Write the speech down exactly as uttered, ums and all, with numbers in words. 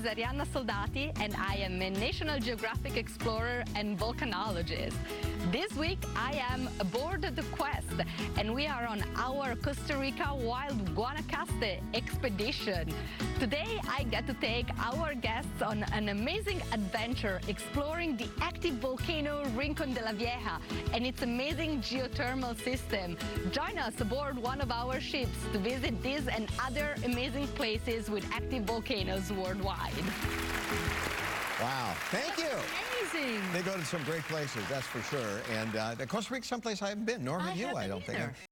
is Arianna Soldati and I am a National Geographic explorer and volcanologist. This week I am aboard the Quest and we are on our Costa Rica wild Guanacaste expedition. Today I get to take our guests on an amazing adventure exploring the active volcano Rincon de la Vieja and its amazing geothermal system. Join us aboard one of our ships to visit these and other amazing places with active volcanoes worldwide. Wow, thank you. Amazing. They go to some great places, that's for sure. And uh, Costa Rica is someplace I haven't been, nor have you, I don't think.